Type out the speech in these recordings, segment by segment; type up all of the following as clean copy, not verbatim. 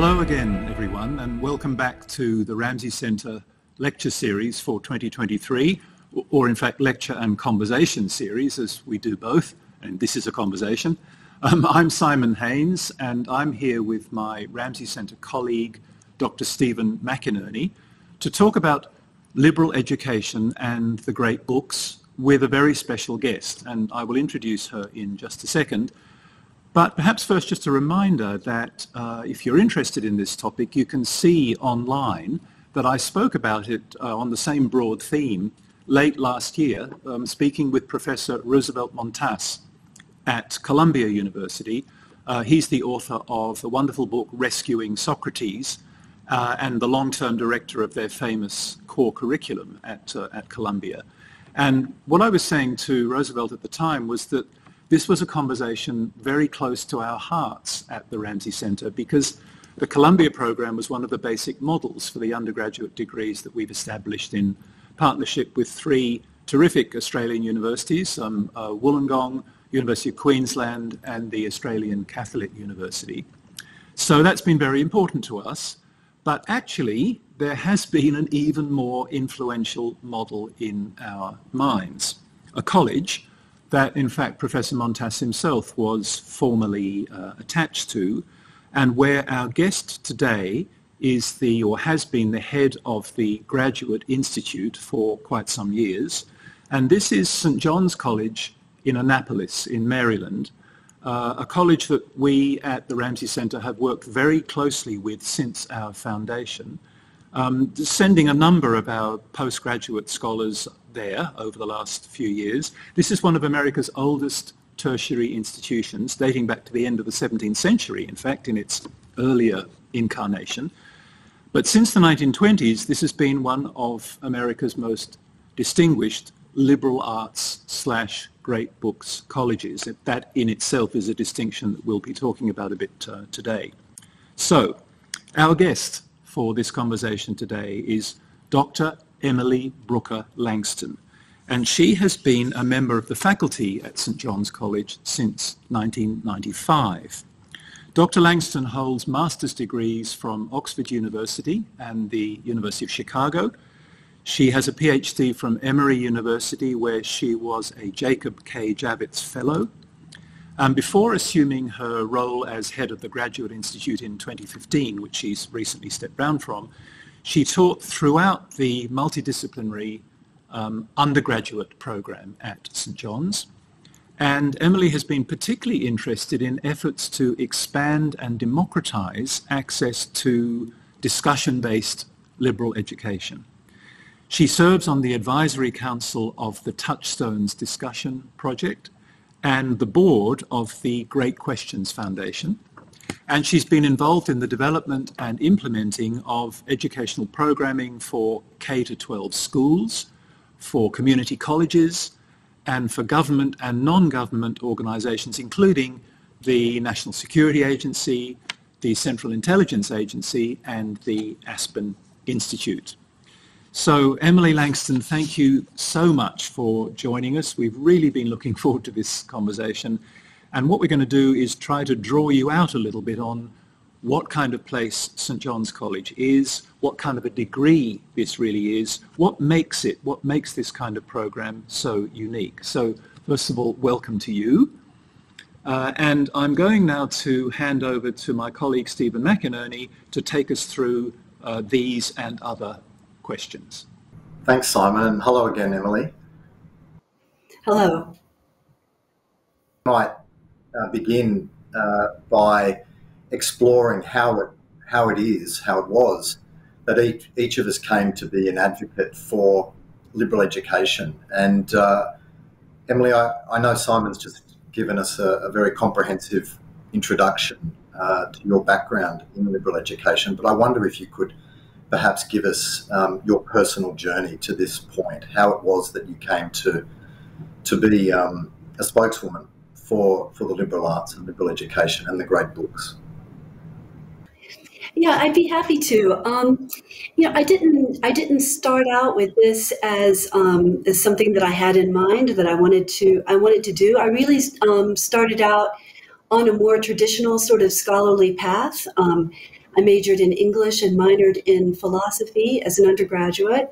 Hello again, everyone, and welcome back to the Ramsay Centre lecture series for 2023, or in fact lecture and conversation series, as we do both, and this is a conversation. I'm Simon Haynes, and I'm here with my Ramsay Centre colleague, Dr. Stephen McInerney, to talk about liberal education and the great books with a very special guest, and I will introduce her in just a second. But perhaps first just a reminder that if you're interested in this topic, you can see online that I spoke about it on the same broad theme late last year, speaking with Professor Roosevelt Montas at Columbia University. He's the author of the wonderful book Rescuing Socrates and the long-term director of their famous core curriculum at Columbia. And what I was saying to Roosevelt at the time was that this was a conversation very close to our hearts at the Ramsay Centre because the Columbia program was one of the basic models for the undergraduate degrees that we've established in partnership with three terrific Australian universities, Wollongong, University of Queensland and the Australian Catholic University. So that's been very important to us, but actually there has been an even more influential model in our minds, a college that in fact Professor Montas himself was formally attached to, and where our guest today is the, or has been the head of the Graduate Institute for quite some years. And this is St. John's College in Annapolis in Maryland, a college that we at the Ramsay Centre have worked very closely with since our foundation, sending a number of our postgraduate scholars there over the last few years. This is one of America's oldest tertiary institutions, dating back to the end of the 17th century, in fact, in its earlier incarnation. But since the 1920s, this has been one of America's most distinguished liberal arts / great books colleges. That in itself is a distinction that we'll be talking about a bit today. So, our guest for this conversation today is Dr. Emily Brooker Langston, and she has been a member of the faculty at St. John's College since 1995. Dr. Langston holds master's degrees from Oxford University and the University of Chicago. She has a PhD from Emory University, where she was a Jacob K. Javits Fellow. Before assuming her role as head of the Graduate Institute in 2015, which she's recently stepped down from, she taught throughout the multidisciplinary undergraduate program at St. John's. And Emily has been particularly interested in efforts to expand and democratize access to discussion-based liberal education. She serves on the advisory council of the Touchstones Discussion Project and the board of the Great Questions Foundation. And she's been involved in the development and implementing of educational programming for K-12 schools, for community colleges, and for government and non-government organisations, including the National Security Agency, the Central Intelligence Agency, and the Aspen Institute. So, Emily Langston, thank you so much for joining us. We've really been looking forward to this conversation. And what we're going to do is try to draw you out a little bit on what kind of place St. John's College is, what kind of a degree this really is, what makes this kind of program so unique. So first of all, welcome to you. And I'm going now to hand over to my colleague Stephen McInerney to take us through these and other questions. Thanks, Simon, and hello again, Emily. Hello. I might begin by exploring how it was that each of us came to be an advocate for liberal education. And Emily, I know Simon's just given us a very comprehensive introduction to your background in liberal education, but I wonder if you could perhaps give us your personal journey to this point, how it was that you came to be a spokeswoman for the liberal arts and liberal education and the great books. Yeah, I'd be happy to. I didn't start out with this as something that I had in mind that I wanted to do. I really started out on a more traditional sort of scholarly path. I majored in English and minored in philosophy as an undergraduate.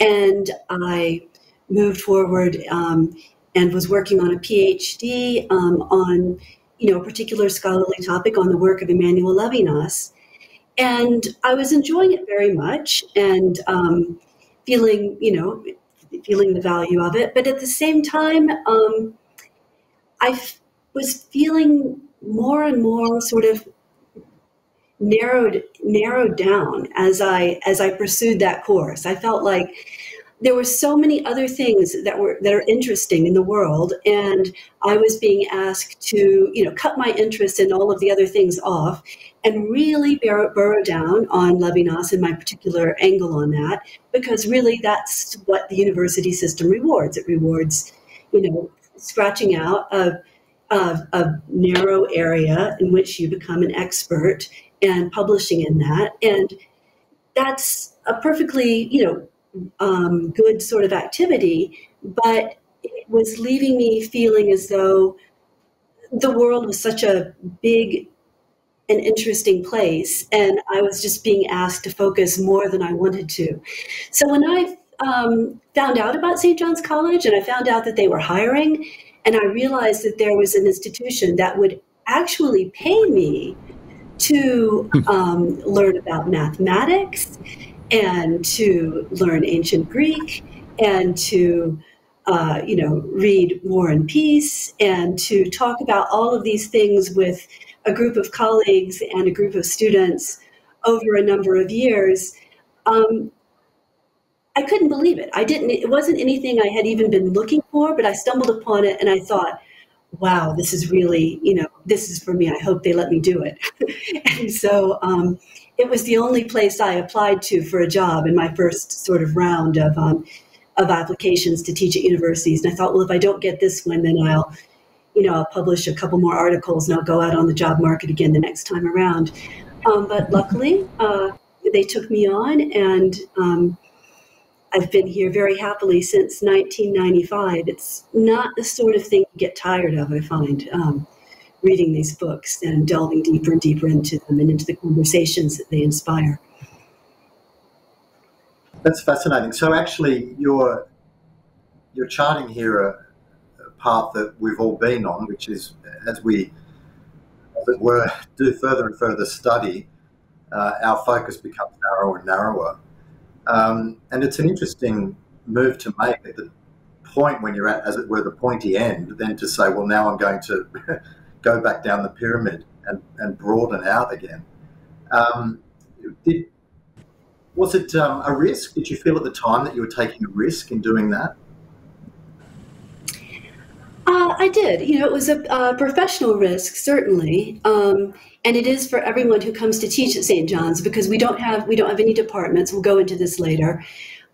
And I moved forward and was working on a PhD on a particular scholarly topic on the work of Emmanuel Levinas. And I was enjoying it very much and feeling the value of it. But at the same time, I was feeling more and more sort of narrowed down as I pursued that course. I felt like there were so many other things that are interesting in the world, and I was being asked to cut my interest in all of the other things off and really burrow down on Levinas and my particular angle on that, because really that's what the university system rewards. It rewards scratching out a narrow area in which you become an expert and publishing in that. And that's a perfectly good sort of activity, but it was leaving me feeling as though the world was such a big and interesting place, and I was just being asked to focus more than I wanted to. So when I found out about St. John's College, and I found out that they were hiring, and I realized that there was an institution that would actually pay me to learn about mathematics and to learn ancient Greek and to read War and Peace and to talk about all of these things with a group of colleagues and a group of students over a number of years. I couldn't believe it. It wasn't anything I had even been looking for, but I stumbled upon it and I thought, wow, this is really, this is for me. I hope they let me do it. And so it was the only place I applied to for a job in my first sort of round of applications to teach at universities. And I thought, well, if I don't get this one, then I'll publish a couple more articles and I'll go out on the job market again the next time around. But luckily, they took me on, and I've been here very happily since 1995. It's not the sort of thing you get tired of, I find, reading these books and delving deeper and deeper into them and into the conversations that they inspire. That's fascinating. So actually, you're charting here a path that we've all been on, which is, as we, as it were, do further and further study, our focus becomes narrower and narrower. And it's an interesting move to make at the point when you're at, as it were, the pointy end, then to say, well, now I'm going to go back down the pyramid and broaden out again. Was it a risk? Did you feel at the time that you were taking a risk in doing that? I did. It was a professional risk, certainly, and it is for everyone who comes to teach at St. John's, because we don't have any departments. We'll go into this later.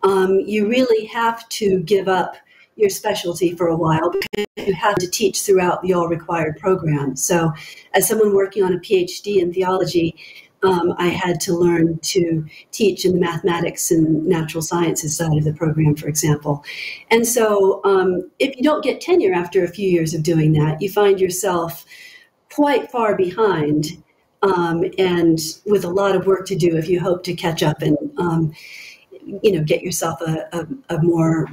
You really have to give up your specialty for a while because you have to teach throughout the all required program. So, as someone working on a PhD in theology, I had to learn to teach in the mathematics and natural sciences side of the program, for example. And so if you don't get tenure after a few years of doing that, you find yourself quite far behind and with a lot of work to do if you hope to catch up and get yourself a more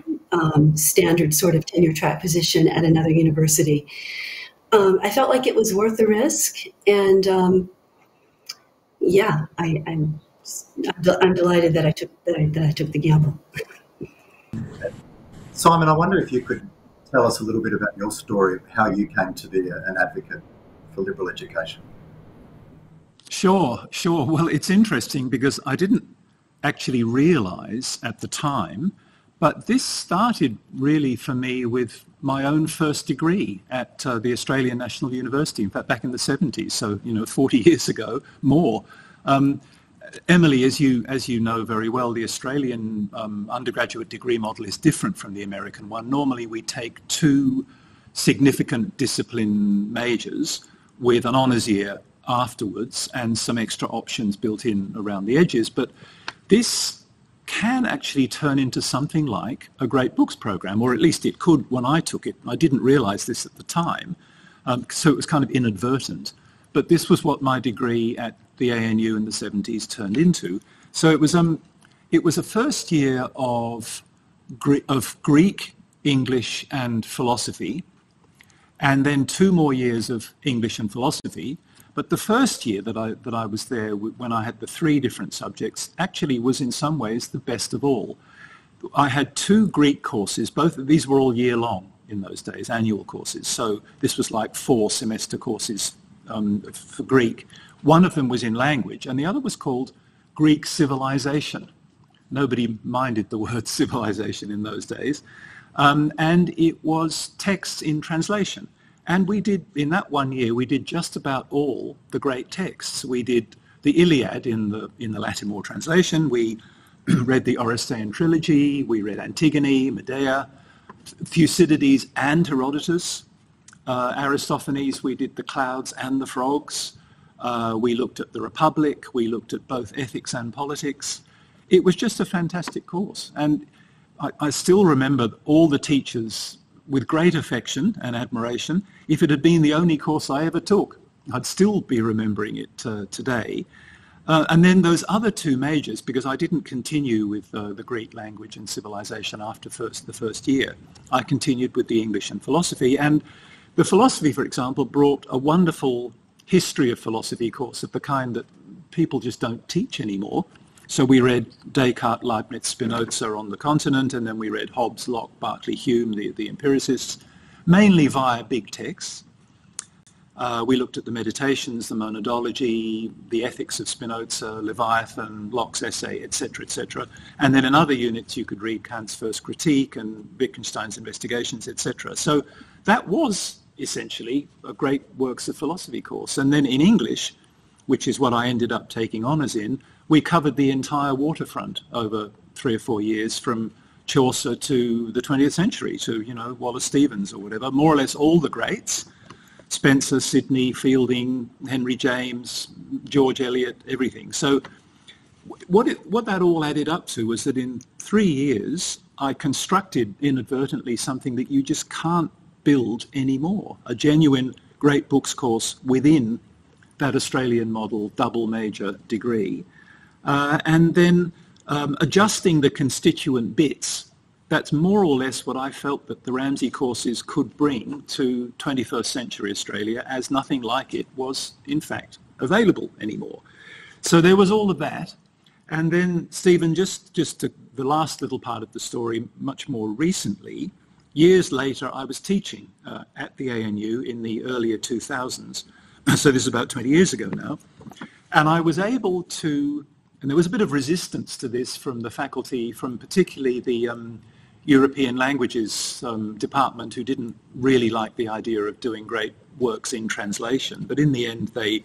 standard sort of tenure track position at another university. I felt like it was worth the risk, and yeah, I'm delighted that I took the gamble. Simon, I wonder if you could tell us a little bit about your story of how you came to be an advocate for liberal education. Sure. Well, it's interesting because I didn't actually realise at the time, but this started really for me with my own first degree at the Australian National University, in fact, back in the 70s, so, 40 years ago, more. Emily, as you know very well, the Australian undergraduate degree model is different from the American one. Normally, we take two significant discipline majors with an honours year afterwards and some extra options built in around the edges, but this can actually turn into something like a great books program, or at least it could when I took it. I didn't realize this at the time, so it was kind of inadvertent. But this was what my degree at the ANU in the 70s turned into. So it was a first year of Greek, English and philosophy, and then 2 more years of English and philosophy. But the first year that I was there, when I had the 3 different subjects, actually was in some ways the best of all. I had 2 Greek courses, both of these were all year long in those days, annual courses. So this was like 4 semester courses for Greek. One of them was in language and the other was called Greek Civilization. Nobody minded the word civilization in those days. And it was texts in translation. And we did, in that 1 year, we did just about all the great texts. We did the Iliad in the Latimore translation. We read the Orestean trilogy. We read Antigone, Medea, Thucydides and Herodotus, Aristophanes. We did the Clouds and the Frogs. We looked at the Republic. We looked at both ethics and politics. It was just a fantastic course. And I still remember all the teachers with great affection and admiration. If it had been the only course I ever took, I'd still be remembering it today. And then those other 2 majors, because I didn't continue with the Greek language and civilization after the first year. I continued with the English and philosophy. And the philosophy, for example, brought a wonderful history of philosophy course of the kind that people just don't teach anymore. So we read Descartes, Leibniz, Spinoza on the continent, and then we read Hobbes, Locke, Berkeley, Hume, the empiricists, mainly via big texts. We looked at the Meditations, the Monadology, the Ethics of Spinoza, Leviathan, Locke's essay, etc., etc. And then in other units you could read Kant's First Critique and Wittgenstein's Investigations, etc. So that was essentially a great works of philosophy course. And then in English, which is what I ended up taking honours in, we covered the entire waterfront over 3 or 4 years, from Chaucer to the 20th century, to, you know, Wallace Stevens or whatever, more or less all the greats, Spencer, Sidney, Fielding, Henry James, George Eliot, everything. So what that all added up to was that in 3 years, I constructed inadvertently something that you just can't build anymore, a genuine great books course within that Australian model double major degree. And then adjusting the constituent bits, that's more or less what I felt that the Ramsay courses could bring to 21st century Australia, as nothing like it was in fact available anymore. So there was all of that. And then, Stephen, just to the last little part of the story, much more recently, years later, I was teaching at the ANU in the earlier 2000s. So this is about 20 years ago now. And I was able to, and there was a bit of resistance to this from the faculty, from particularly the European languages department, who didn't really like the idea of doing great works in translation. But in the end, they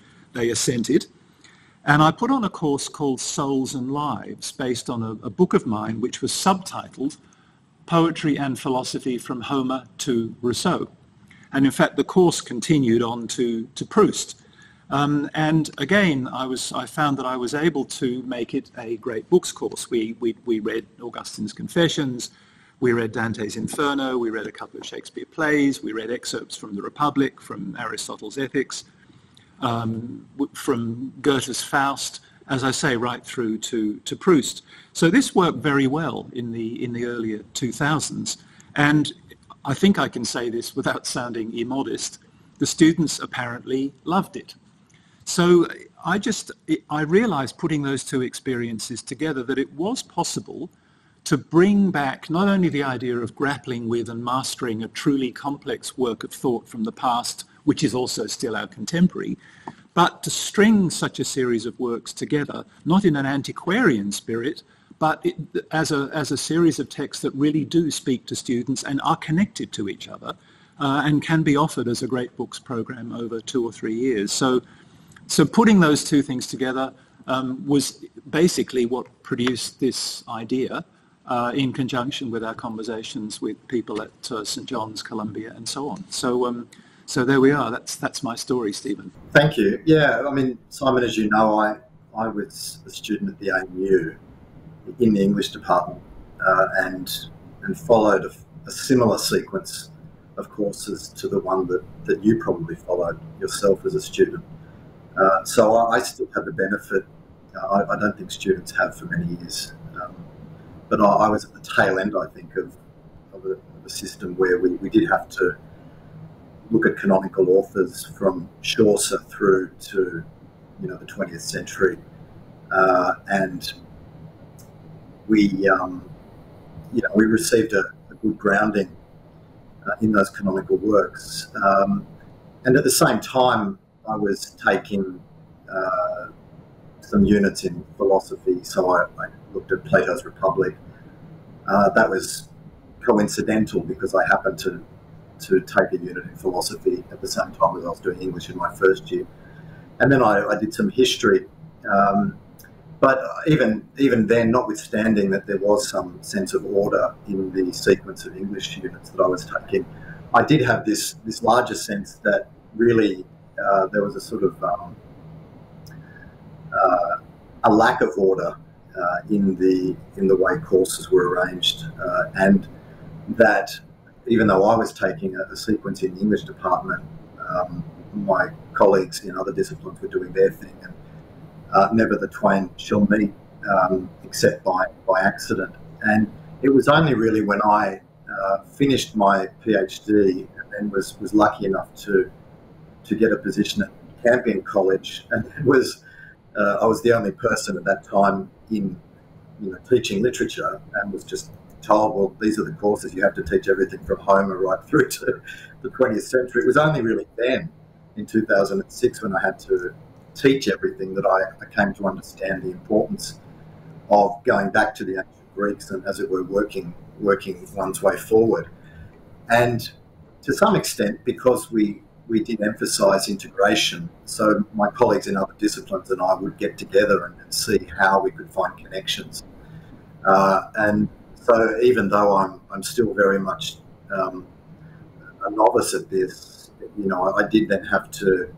assented. And I put on a course called Souls and Lives, based on a book of mine, which was subtitled Poetry and Philosophy from Homer to Rousseau. And in fact, the course continued on to Proust. And again, I found that I was able to make it a great books course. We read Augustine's Confessions, we read Dante's Inferno, we read a couple of Shakespeare plays, we read excerpts from the Republic, from Aristotle's Ethics, from Goethe's Faust, as I say, right through to Proust. So this worked very well in the earlier 2000s. And I think I can say this without sounding immodest, the students apparently loved it. So I realized, putting those 2 experiences together, that it was possible to bring back not only the idea of grappling with and mastering a truly complex work of thought from the past, which is also still our contemporary, but to string such a series of works together, not in an antiquarian spirit, but as a series of texts that really do speak to students and are connected to each other, and can be offered as a great books program over 2 or 3 years. So putting those 2 things together was basically what produced this idea, in conjunction with our conversations with people at St. John's, Columbia, and so on. So there we are. That's my story, Stephen. Thank you. Yeah, I mean, Simon, as you know, I was a student at the ANU in the English department, and followed a similar sequence of courses to the one that you probably followed yourself as a student. So I still have the benefit. I don't think students have for many years. But I was at the tail end, I think, of a system where we did have to look at canonical authors from Chaucer through to, you know, the 20th century. And we, you know, we received a good grounding in those canonical works. And at the same time, I was taking some units in philosophy, so I looked at Plato's Republic. That was coincidental because I happened to take a unit in philosophy at the same time as I was doing English in my first year. And then I did some history. But even then, notwithstanding that there was some sense of order in the sequence of English units that I was taking, I did have this larger sense that really there was a sort of a lack of order in the way courses were arranged, and that even though I was taking a sequence in the English department, my colleagues in other disciplines were doing their thing, and never the twain shall meet, except by accident. And it was only really when I finished my PhD and was lucky enough to get a position at Campion College, and it was I was the only person at that time in, you know, teaching literature, and was just told, well, these are the courses you have to teach, everything from Homer right through to the 20th century. It was only really then, in 2006, when I had to teach everything, that I came to understand the importance of going back to the ancient Greeks and, as it were, working one's way forward. And to some extent, because we did emphasise integration, so my colleagues in other disciplines and I would get together and see how we could find connections. And so even though I'm still very much a novice at this, you know, I did then have to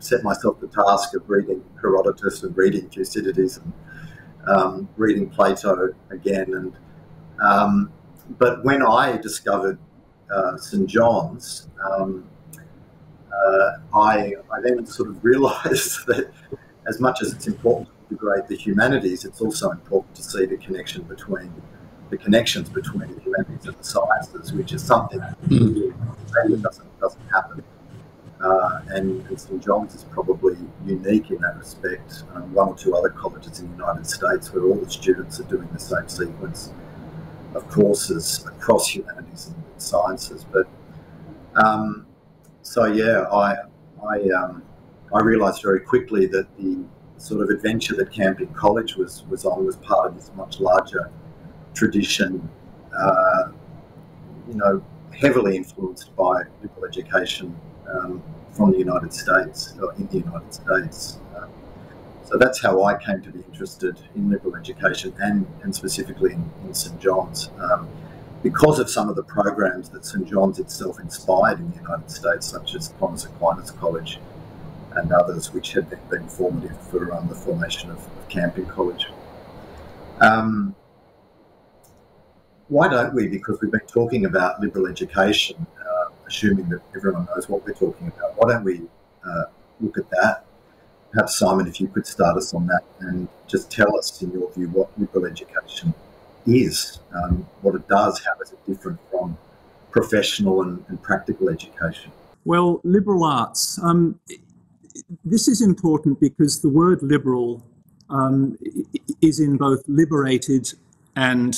set myself the task of reading Herodotus and reading Thucydides and reading Plato again. And but when I discovered St. John's, I then sort of realised that as much as it's important to integrate the humanities, it's also important to see the connection between the connections between the humanities and the sciences, which is something that doesn't happen. And St. John's is probably unique in that respect. One or two other colleges in the United States where all the students are doing the same sequence of courses across humanities and sciences. But so yeah, I realised very quickly that the sort of adventure that Campion College was on was part of this much larger tradition, you know, heavily influenced by liberal education from the United States, or in the United States. So that's how I came to be interested in liberal education and specifically in St. John's. Because of some of the programs that St. John's itself inspired in the United States, such as Thomas Aquinas College and others, which had been formative for the formation of Campion College. Why don't we? Because we've been talking about liberal education, assuming that everyone knows what we're talking about. Why don't we look at that? Perhaps, Simon, if you could start us on that and just tell us, in your view, what liberal education is, what it does, how is it different from professional and practical education? Well, liberal arts, this is important because the word liberal is in both liberated and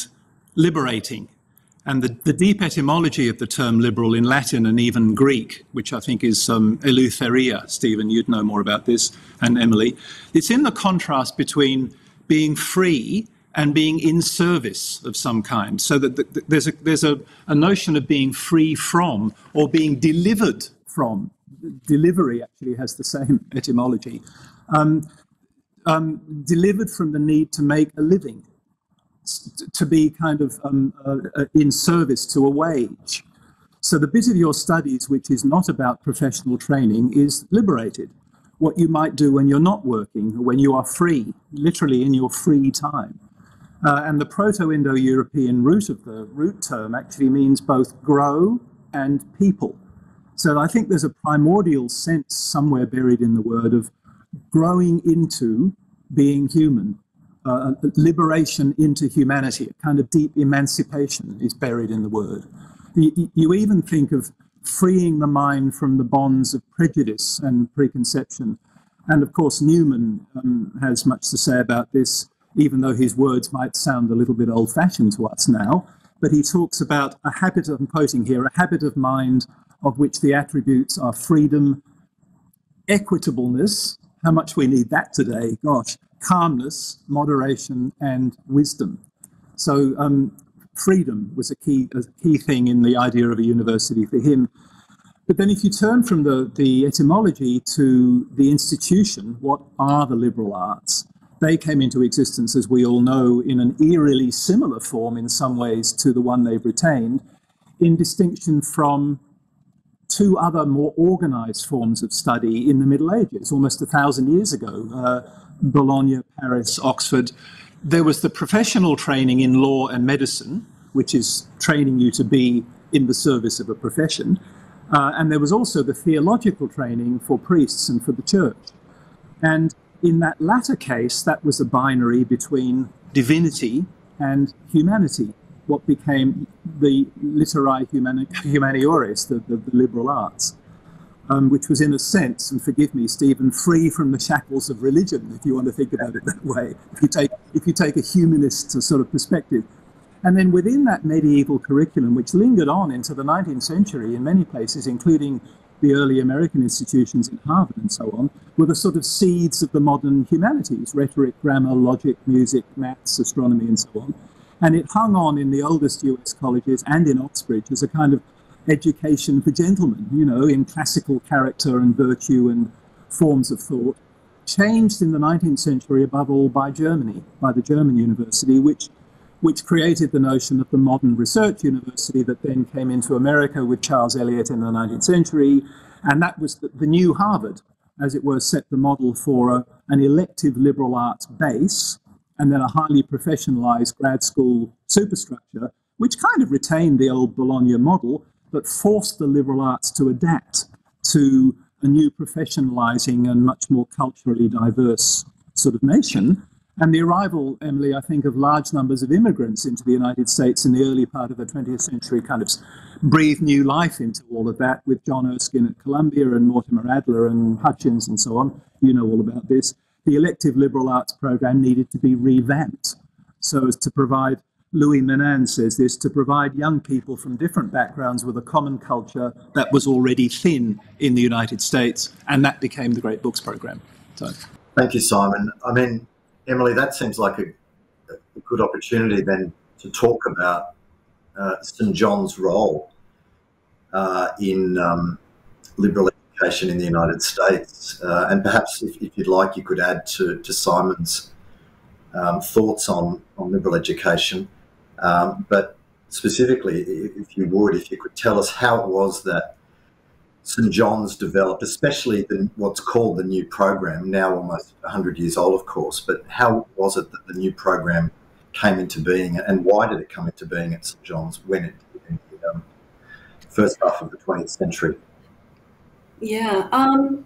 liberating. And the deep etymology of the term liberal in Latin and even Greek, which I think is eleutheria, Stephen, you'd know more about this, and Emily, it's in the contrast between being free and being in service of some kind. So that there's a notion of being free from or being delivered from. Delivery actually has the same etymology. Delivered from the need to make a living, to be kind of in service to a wage. So the bit of your studies which is not about professional training is liberated. What you might do when you're not working, when you are free, literally in your free time. And the Proto-Indo-European root of the root term actually means both grow and people. So I think there's a primordial sense somewhere buried in the word of growing into being human, liberation into humanity, a kind of deep emancipation is buried in the word. You even think of freeing the mind from the bonds of prejudice and preconception. And of course, Newman has much to say about this, even though his words might sound a little bit old-fashioned to us now. But he talks about a habit of, I'm quoting here, a habit of mind of which the attributes are freedom, equitableness, how much we need that today, gosh, calmness, moderation, and wisdom. So freedom was a key thing in the idea of a university for him. But then if you turn from the etymology to the institution, what are the liberal arts? They came into existence, as we all know, in an eerily similar form in some ways to the one they've retained, in distinction from two other more organized forms of study in the Middle Ages, almost 1,000 years ago, Bologna, Paris, Oxford. There was the professional training in law and medicine, which is training you to be in the service of a profession. And there was also the theological training for priests and for the church. And in that latter case, that was a binary between divinity and humanity, what became the literae humaniores, the liberal arts, which was in a sense, and forgive me, Stephen, free from the shackles of religion, if you want to think about it that way, if you take a humanist sort of perspective. And then within that medieval curriculum, which lingered on into the 19th century in many places, including the early American institutions in Harvard and so on, were the sort of seeds of the modern humanities, rhetoric, grammar, logic, music, maths, astronomy, and so on. And it hung on in the oldest US colleges and in Oxbridge as a kind of education for gentlemen, you know, in classical character and virtue and forms of thought, changed in the 19th century above all by Germany, by the German university, which created the notion of the modern research university that then came into America with Charles Eliot in the 19th century. And that was the new Harvard, as it were, set the model for an elective liberal arts base and then a highly professionalized grad school superstructure, which kind of retained the old Bologna model, but forced the liberal arts to adapt to a new professionalizing and much more culturally diverse sort of nation. And the arrival, Emily, I think, of large numbers of immigrants into the United States in the early part of the 20th century kind of breathed new life into all of that, with John Erskine at Columbia and Mortimer Adler and Hutchins and so on. You know all about this. The elective liberal arts program needed to be revamped so as to provide, Louis Menon says this, to provide young people from different backgrounds with a common culture that was already thin in the United States, and that became the Great Books program. So. Thank you, Simon. I mean, Emily, that seems like a good opportunity then to talk about St. John's role in liberal education in the United States. And perhaps, if you'd like, you could add to Simon's thoughts on liberal education. But specifically, if you could tell us how it was that St. John's developed, especially what's called the new program, now almost 100 years old, of course, but how was it that the new program came into being, and why did it come into being at St. John's when it did in the first half of the 20th century? Yeah. Well,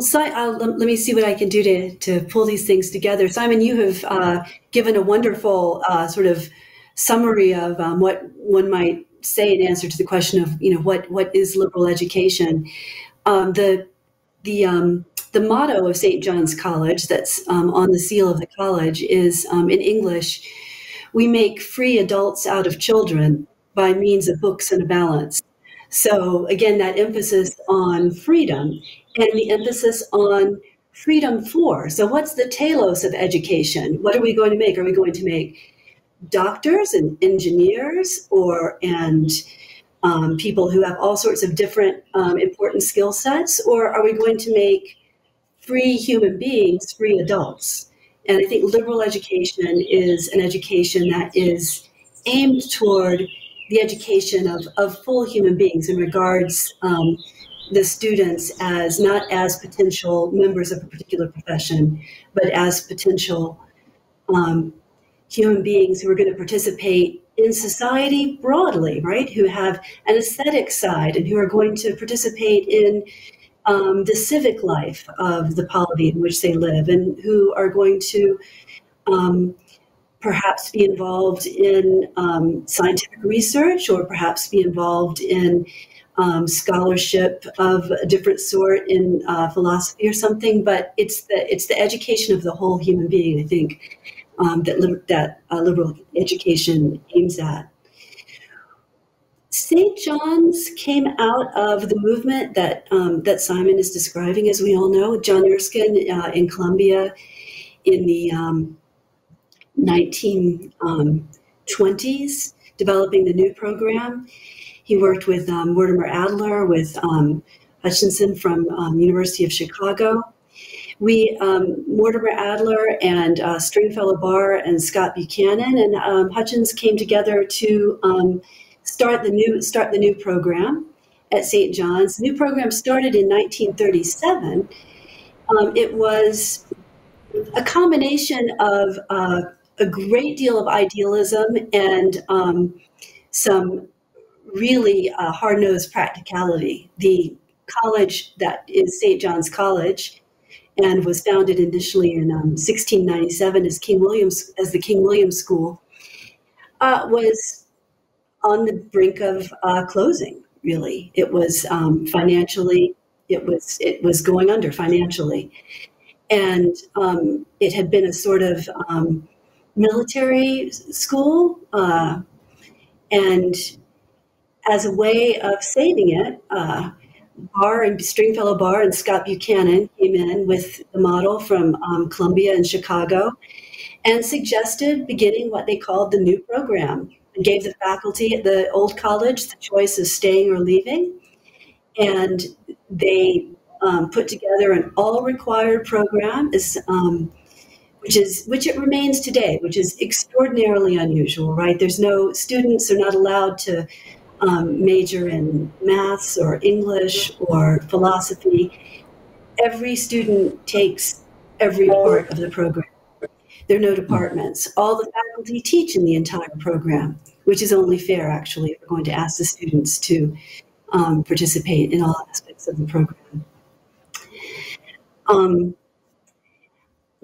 so let me see what I can do to pull these things together. Simon, you have given a wonderful sort of summary of what one might say in answer to the question of, you know, what is liberal education. The motto of St. John's College that's on the seal of the college is, in English, we make free adults out of children by means of books and a balance. So again, that emphasis on freedom and the emphasis on freedom for. So what's the telos of education? What are we going to make? Are we going to make doctors and engineers and people who have all sorts of different important skill sets, or are we going to make free human beings, free adults? And I think liberal education is an education that is aimed toward the education of full human beings and regards the students as not as potential members of a particular profession, but as potential human beings who are going to participate in society broadly, right, who have an aesthetic side and who are going to participate in the civic life of the polity in which they live, and who are going to perhaps be involved in scientific research, or perhaps be involved in scholarship of a different sort in philosophy or something. But it's the education of the whole human being, I think, that liberal education aims at. St. John's came out of the movement that that Simon is describing, as we all know. John Erskine in Columbia in the 1920s, developing the new program. He worked with Mortimer Adler, with Hutchinson from University of Chicago. Mortimer Adler and Stringfellow Barr and Scott Buchanan and Hutchins came together to start the new program at St. John's. The new program started in 1937. It was a combination of a great deal of idealism and some really hard-nosed practicality. The college that is St. John's College, and was founded initially in 1697 as the King William School, was on the brink of closing. Really, it was financially, it was going under financially, and it had been a sort of military school, and as a way of saving it, Stringfellow Barr and Scott Buchanan came in with the model from Columbia and Chicago, and suggested beginning what they called the new program, and gave the faculty at the old college the choice of staying or leaving. And they put together an all-required program, which it remains today, which is extraordinarily unusual, right? There's no students are not allowed to major in maths or English or philosophy. Every student takes every part of the program. There are no departments. All the faculty teach in the entire program, which is only fair, actually, if we're going to ask the students to participate in all aspects of the program.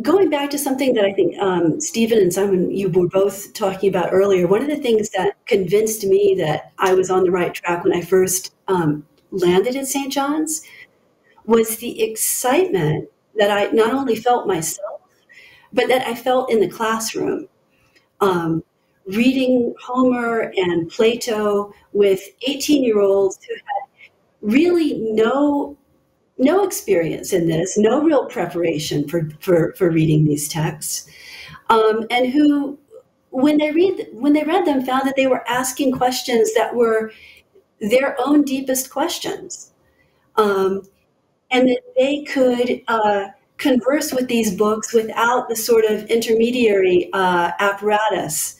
Going back to something that I think Stephen and Simon, you were both talking about earlier, one of the things that convinced me that I was on the right track when I first landed at St. John's was the excitement that I not only felt myself, but that I felt in the classroom. Reading Homer and Plato with 18-year-olds who had really no experience in this, no real preparation for reading these texts, and who, when they read them, found that they were asking questions that were their own deepest questions, and that they could converse with these books without the sort of intermediary apparatus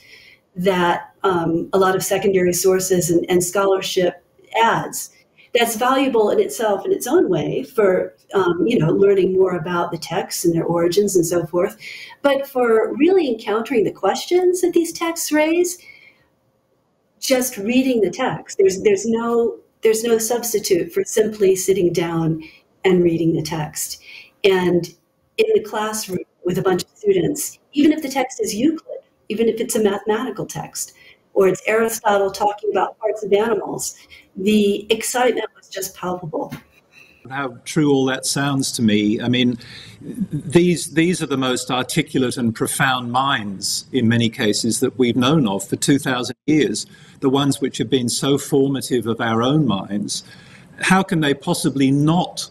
that a lot of secondary sources and scholarship adds. That's valuable in itself, in its own way, for learning more about the texts and their origins and so forth. But for really encountering the questions that these texts raise, just reading the text, there's no substitute for simply sitting down and reading the text. And in the classroom with a bunch of students, even if the text is Euclid, even if it's a mathematical text, or it's Aristotle talking about parts of animals, the excitement was just palpable. How true all that sounds to me. I mean, these are the most articulate and profound minds, in many cases, that we've known of for 2,000 years, the ones which have been so formative of our own minds. How can they possibly not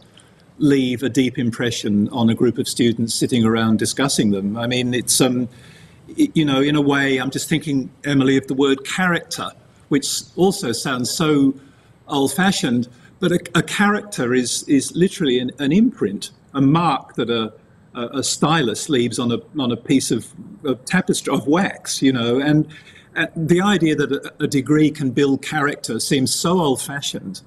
leave a deep impression on a group of students sitting around discussing them? I mean, it's in a way, I'm just thinking, Emily, of the word character, which also sounds so old-fashioned, but a character is literally an imprint, a mark that a stylus leaves on a piece of tapestry, of wax, and the idea that a degree can build character seems so old-fashioned,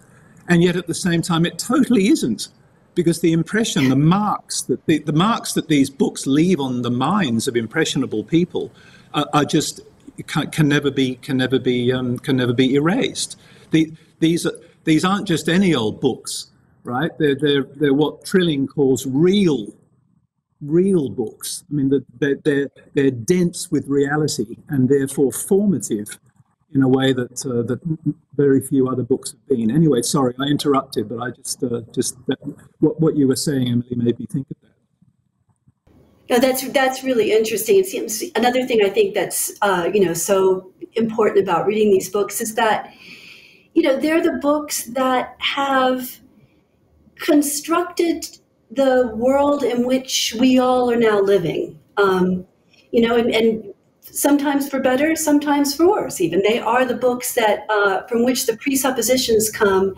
and yet at the same time it totally isn't, because the impression, the marks that these books leave on the minds of impressionable people are just can never be erased. These aren't just any old books, right? They're what Trilling calls real books. I mean, they're dense with reality and therefore formative in a way that that very few other books have been. Anyway, sorry, I interrupted, but I what you were saying, Emily, made me think of that. No, that's really interesting. It seems another thing I think that's so important about reading these books is that they're the books that have constructed the world in which we all are now living, and sometimes for better, sometimes for worse even. They are the books that, from which the presuppositions come,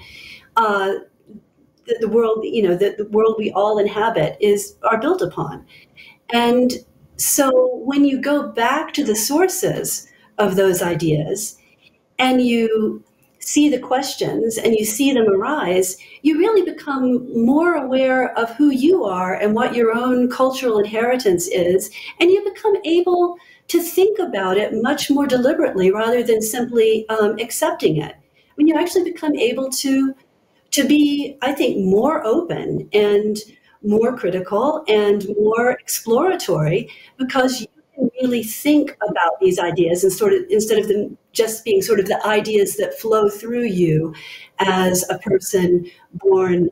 that the world, that the world we all inhabit are built upon. And so when you go back to the sources of those ideas and you see the questions and you see them arise, you really become more aware of who you are and what your own cultural inheritance is, and you become able to think about it much more deliberately rather than simply accepting it. I mean, you actually become able to be, I think, more open and more critical and more exploratory, because you can really think about these ideas and sort of, instead of them just being sort of the ideas that flow through you as a person born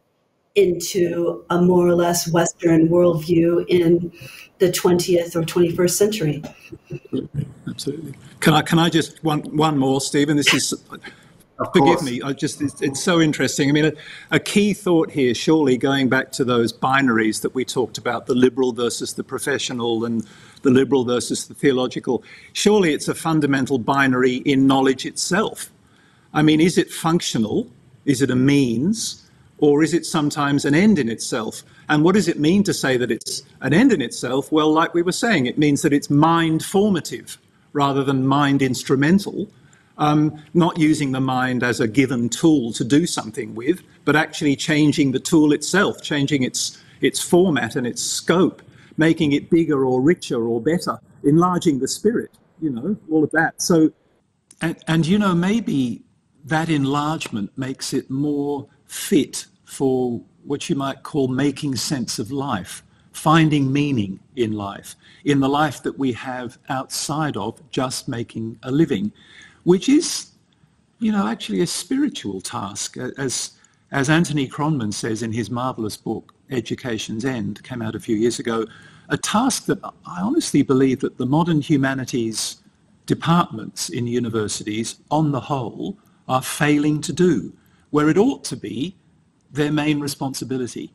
into a more or less Western worldview in the 20th or 21st century. Absolutely, absolutely. Can I just one more, Stephen? This is, forgive me. It's so interesting. I mean, a key thought here, surely, going back to those binaries that we talked about, the liberal versus the professional and the liberal versus the theological. Surely it's a fundamental binary in knowledge itself. I mean, is it functional? Is it a means? Or is it sometimes an end in itself? And what does it mean to say that it's an end in itself? Well, like we were saying, it means that it's mind formative rather than mind instrumental, not using the mind as a given tool to do something with, but actually changing the tool itself, changing its format and its scope, making it bigger or richer or better, enlarging the spirit, all of that. So, and maybe that enlargement makes it more fit for what you might call making sense of life, finding meaning in life, in the life that we have outside of just making a living, which is, actually a spiritual task. As Anthony Cronman says in his marvelous book, Education's End, came out a few years ago, a task that I honestly believe that the modern humanities departments in universities, on the whole, are failing to do, where it ought to be their main responsibility.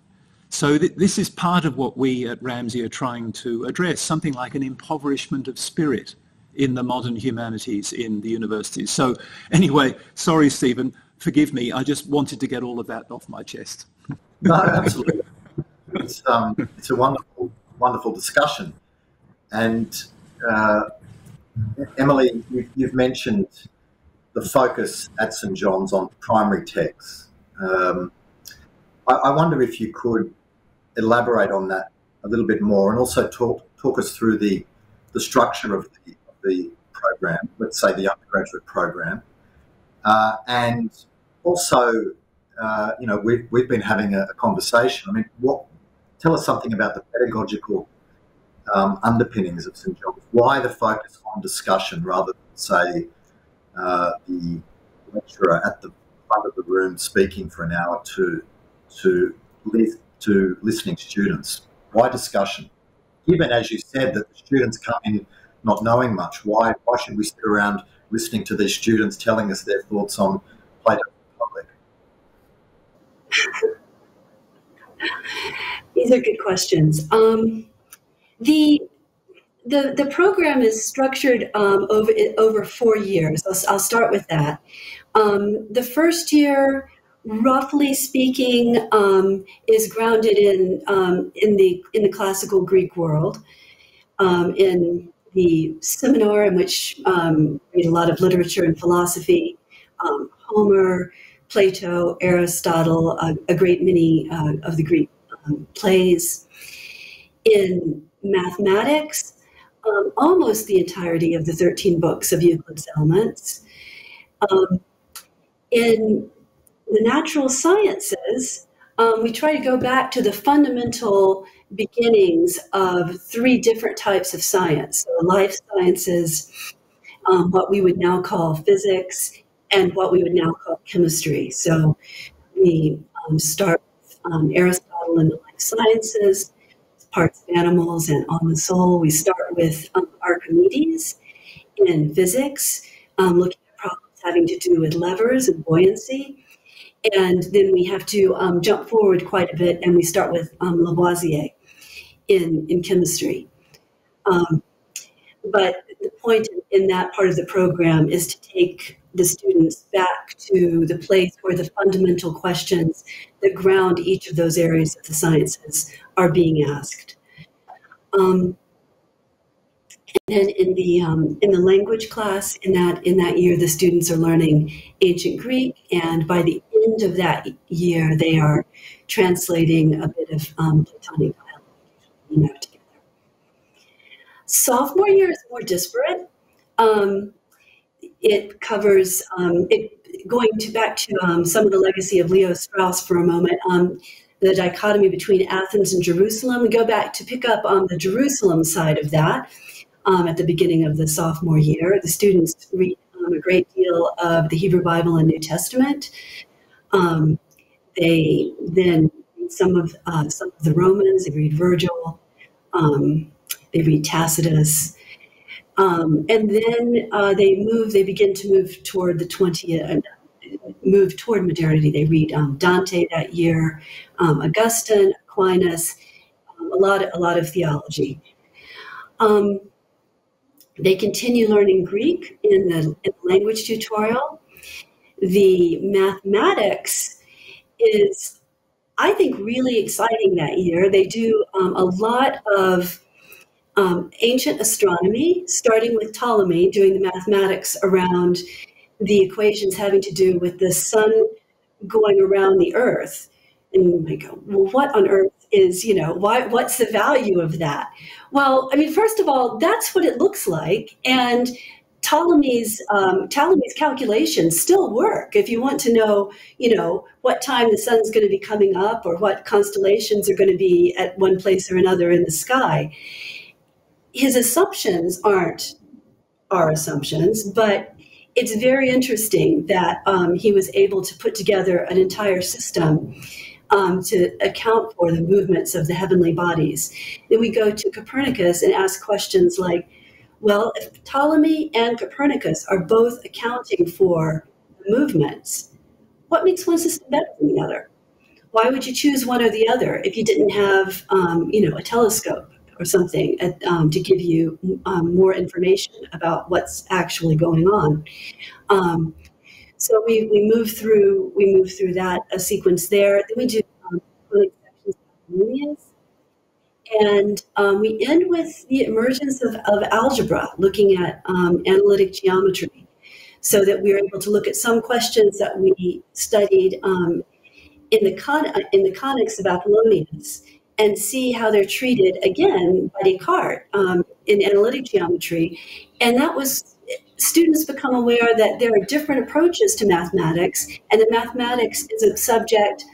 So this is part of what we at Ramsay are trying to address, something like an impoverishment of spirit in the modern humanities in the universities. So anyway, sorry, Stephen, forgive me. I just wanted to get all of that off my chest. No, absolutely. It's a wonderful, wonderful discussion. And Emily, you've mentioned the focus at St. John's on primary texts. I wonder if you could elaborate on that a little bit more, and also talk us through the structure of the program, let's say the undergraduate program, and also, we've been having a conversation. I mean, tell us something about the pedagogical underpinnings of St. John's. Why the focus on discussion rather than, say, the lecturer at the front of the room speaking for an hour to listening students? Why discussion? Given, as you said, that the students come in not knowing much, why should we sit around listening to these students telling us their thoughts on Plato and Republic? These are good questions. The program is structured over 4 years. I'll start with that. The first year, roughly speaking, is grounded in the classical Greek world, in the seminar in which we read a lot of literature and philosophy, Homer, Plato, Aristotle, a great many of the Greek plays. In mathematics, almost the entirety of the 13 books of Euclid's Elements. In the natural sciences, we try to go back to the fundamental beginnings of three different types of science. So life sciences, what we would now call physics, and what we would now call chemistry. So we start with Aristotle and the life sciences, parts of animals and on the soul. We start with Archimedes in physics, looking at problems having to do with levers and buoyancy. And then we have to jump forward quite a bit, and we start with Lavoisier in chemistry. But the point in that part of the program is to take the students back to the place where the fundamental questions that ground each of those areas of the sciences are being asked. And then in the language class in that year, the students are learning ancient Greek, and by the end of that year, they are translating a bit of Platonic dialogue, together. Sophomore year is more disparate. It covers going back to some of the legacy of Leo Strauss for a moment. The dichotomy between Athens and Jerusalem. We go back to pick up on the Jerusalem side of that at the beginning of the sophomore year. The students read a great deal of the Hebrew Bible and New Testament. They then read some of the Romans. They read Virgil. They read Tacitus. And then they begin to move toward the 20th, move toward modernity. They read Dante that year, Augustine, Aquinas, a lot of theology. They continue learning Greek in the language tutorial. The mathematics is, I think, really exciting that year. They do a lot of ancient astronomy, starting with Ptolemy, doing the mathematics around the equations having to do with the sun going around the earth. And you might go, well, what on earth is, what's the value of that? Well, I mean, first of all, that's what it looks like. And Ptolemy's calculations still work. If you want to know, what time the sun's going to be coming up or what constellations are going to be at one place or another in the sky, his assumptions aren't our assumptions, but it's very interesting that he was able to put together an entire system to account for the movements of the heavenly bodies. Then we go to Copernicus and ask questions like, well, if Ptolemy and Copernicus are both accounting for the movements, what makes one system better than the other? Why would you choose one or the other if you didn't have, a telescope or something to give you more information about what's actually going on? So we move through that a sequence there. Then we do and we end with the emergence of algebra, looking at analytic geometry, so that we are able to look at some questions that we studied in the conics of Apollonius, and see how they're treated again by Descartes in analytic geometry. And that was, students become aware that there are different approaches to mathematics, and that mathematics is a subject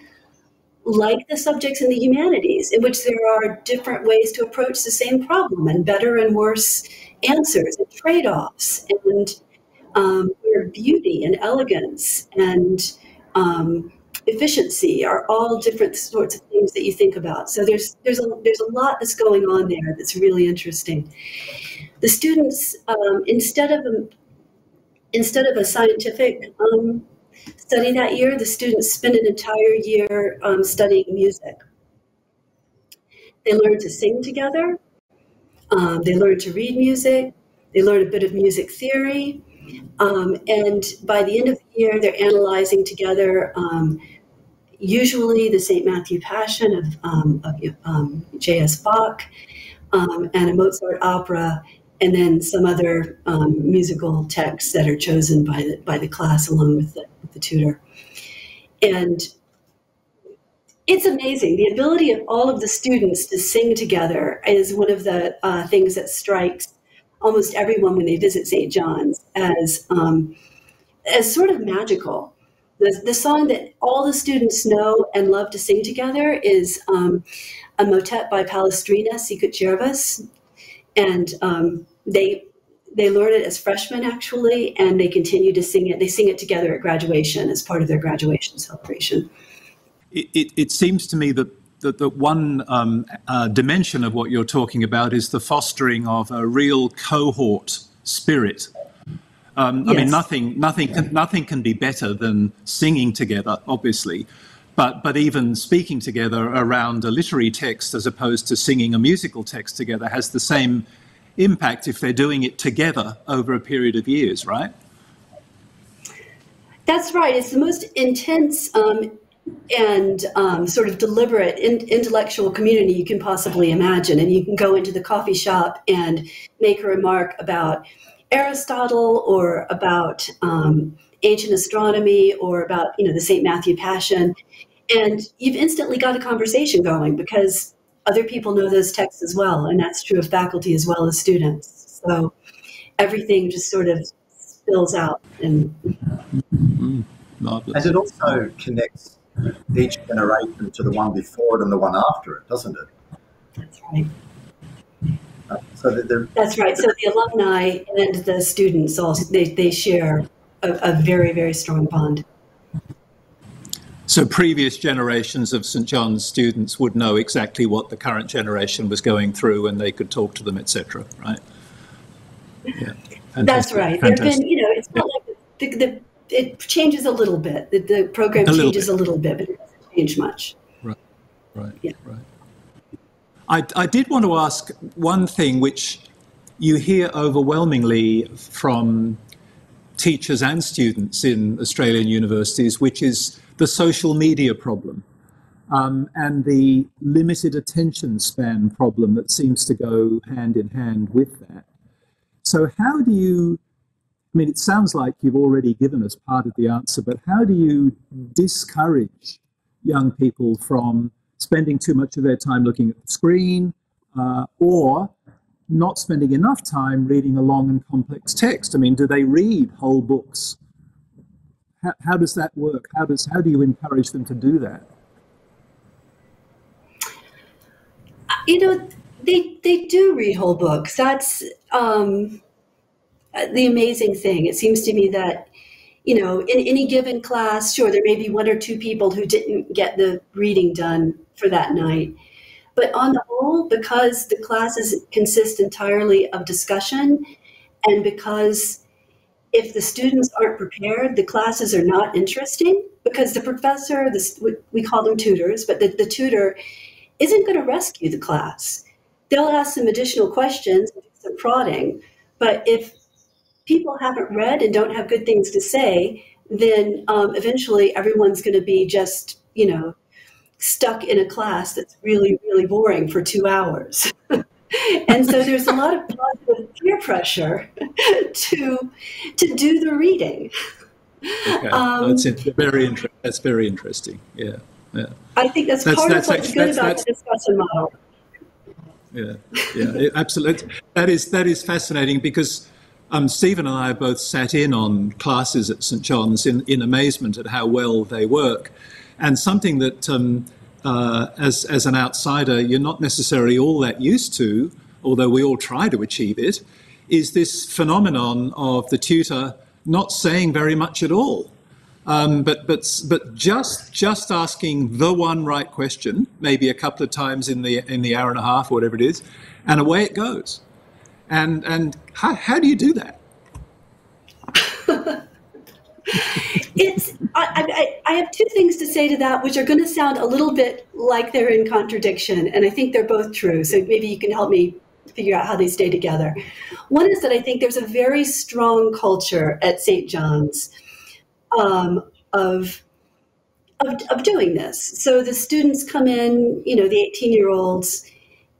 like the subjects in the humanities, in which there are different ways to approach the same problem, and better and worse answers and trade-offs, and where beauty and elegance and efficiency are all different sorts of things that you think about. So there's a lot that's going on there that's really interesting. The students, instead of a scientific study that year, the students spend an entire year studying music. They learn to sing together. They learn to read music. They learn a bit of music theory. And by the end of the year, they're analyzing together usually the Saint Matthew Passion of J.S. Bach and a Mozart opera, and then some other musical texts that are chosen by the class along with the tutor. And it's amazing. The ability of all of the students to sing together is one of the things that strikes almost everyone when they visit St. John's as sort of magical. The song that all the students know and love to sing together is a motet by Palestrina, Sicut Gervas, and they learn it as freshmen, actually, and they continue to sing it. They sing it together at graduation as part of their graduation celebration. It seems to me that one dimension of what you're talking about is the fostering of a real cohort spirit. Yes. I mean, nothing can be better than singing together, obviously, but even speaking together around a literary text as opposed to singing a musical text together has the same impact if they're doing it together over a period of years, right? That's right. It's the most intense and sort of deliberate intellectual community you can possibly imagine. And you can go into the coffee shop and make a remark about Aristotle or about ancient astronomy or about, you know, the Saint Matthew Passion, and you've instantly got a conversation going because other people know those texts as well, and that's true of faculty as well as students. So everything just sort of spills out. And it also connects each generation to the one before it and the one after it, doesn't it? That's right. That's right. So the alumni and the students also they share a very, very strong bond. So previous generations of St. John's students would know exactly what the current generation was going through, and they could talk to them, etc. Right? Yeah. That's right. There've been, you know, it's not like it changes a little bit. The program changes a little bit, but it doesn't change much. Right. Right. Yeah. Right. I did want to ask one thing which you hear overwhelmingly from teachers and students in Australian universities, which is the social media problem and the limited attention span problem that seems to go hand in hand with that. So how do you, I mean, it sounds like you've already given us part of the answer, but how do you discourage young people from spending too much of their time looking at the screen, or not spending enough time reading a long and complex text? I mean, do they read whole books? How does that work? How do you encourage them to do that? You know, they do read whole books. That's the amazing thing. It seems to me that, you know, in any given class, sure, there may be one or two people who didn't get the reading done for that night. But on the whole, because the classes consist entirely of discussion, and because if the students aren't prepared, the classes are not interesting, because the professor, we call them tutors, but the tutor isn't going to rescue the class. They'll ask some additional questions, some prodding, but if people haven't read and don't have good things to say, then eventually everyone's going to be just, you know, stuck in a class that's really, really boring for 2 hours. And so there's a lot of positive peer pressure to do the reading. Okay. That's very interesting. Yeah, yeah. I think that's part of what's good about the discussion model. Yeah, yeah, absolutely. That is fascinating because Stephen and I have both sat in on classes at St. John's in amazement at how well they work. And something that, as an outsider, you're not necessarily all that used to, although we all try to achieve it, is this phenomenon of the tutor not saying very much at all, but just asking the one right question, maybe a couple of times in the hour and a half, or whatever it is, and away it goes. And how do you do that? I have two things to say to that, which are going to sound a little bit like they're in contradiction, and I think they're both true. So maybe you can help me figure out how they stay together. One is that I think there's a very strong culture at St. John's of doing this. So the students come in, you know, the 18-year-olds.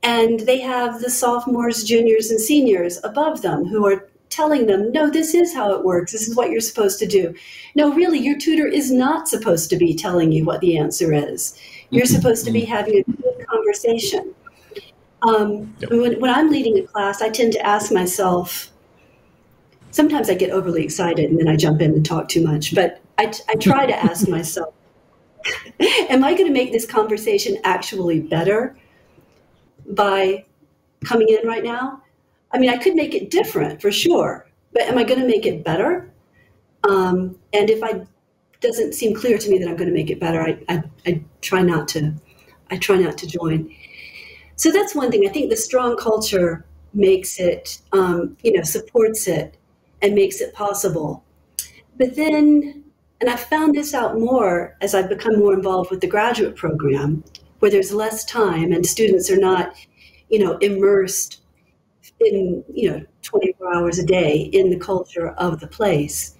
And they have the sophomores, juniors, and seniors above them who are telling them, no, this is how it works. This is what you're supposed to do. No, really, your tutor is not supposed to be telling you what the answer is. You're supposed to be having a good conversation. When I'm leading a class, I tend to ask myself, sometimes I get overly excited and then I jump in and talk too much, but I try to ask myself, am I going to make this conversation actually better by coming in right now? I mean, I could make it different for sure, but am I going to make it better? And if it doesn't seem clear to me that I'm going to make it better, I try not to. I try not to join. So that's one thing. I think the strong culture makes it, supports it and makes it possible. But then, and I've found this out more as I've become more involved with the graduate program, where there's less time and students are not, immersed in, 24 hours a day in the culture of the place.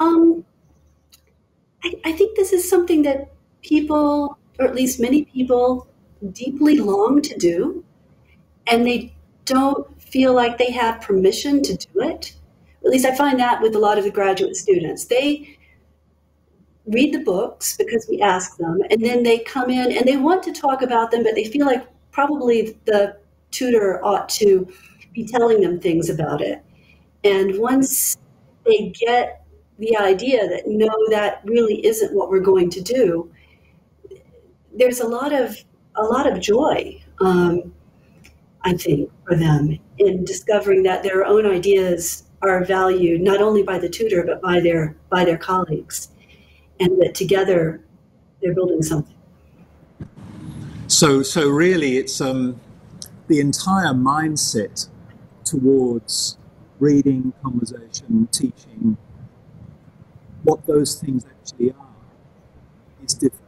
I think this is something that people, or at least many people, deeply long to do, and they don't feel like they have permission to do it. At least I find that with a lot of the graduate students. They read the books because we ask them, and then they come in and they want to talk about them, but they feel like probably the tutor ought to be telling them things about it. And once they get the idea that, no, that really isn't what we're going to do, there's a lot of joy, I think, for them in discovering that their own ideas are valued not only by the tutor, but by their colleagues, and that together they're building something. So really it's the entire mindset towards reading, conversation, teaching, what those things actually are, is different.